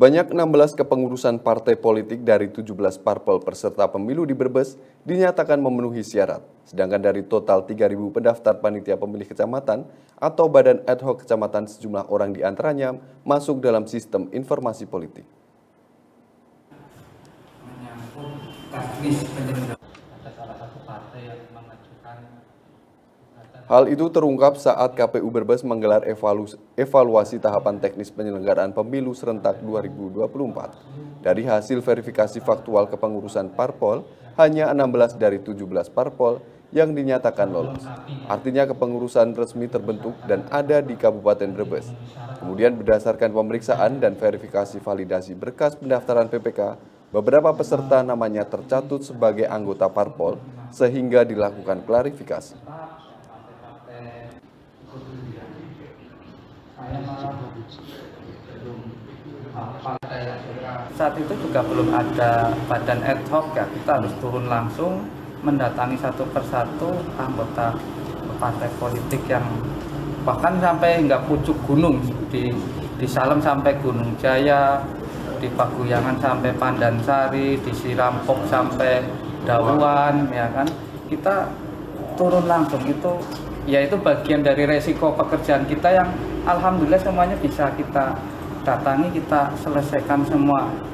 Banyak 16 kepengurusan partai politik dari 17 parpol peserta pemilu di Brebes dinyatakan memenuhi syarat. Sedangkan dari total 3.000 pendaftar panitia pemilih kecamatan atau badan ad hoc kecamatan, sejumlah orang diantaranya masuk dalam sistem informasi politik. Menyangkut teknis penyelenggaraan. Hal itu terungkap saat KPU Brebes menggelar evaluasi tahapan teknis penyelenggaraan pemilu serentak 2024. Dari hasil verifikasi faktual kepengurusan parpol, hanya 16 dari 17 parpol yang dinyatakan lolos. Artinya kepengurusan resmi terbentuk dan ada di Kabupaten Brebes. Kemudian berdasarkan pemeriksaan dan verifikasi validasi berkas pendaftaran PPK, beberapa peserta namanya tercatut sebagai anggota parpol sehingga dilakukan klarifikasi. Saat itu juga belum ada badan ad hoc ya, kita harus turun langsung mendatangi satu persatu anggota partai politik yang bahkan sampai hingga pucuk gunung, di Salem sampai Gunung Jaya, di Paguyangan sampai Pandansari, di Sirampok sampai Dawuan, ya kan, kita turun langsung. Itu yaitu bagian dari resiko pekerjaan kita yang alhamdulillah semuanya bisa kita datangi, kita selesaikan semua.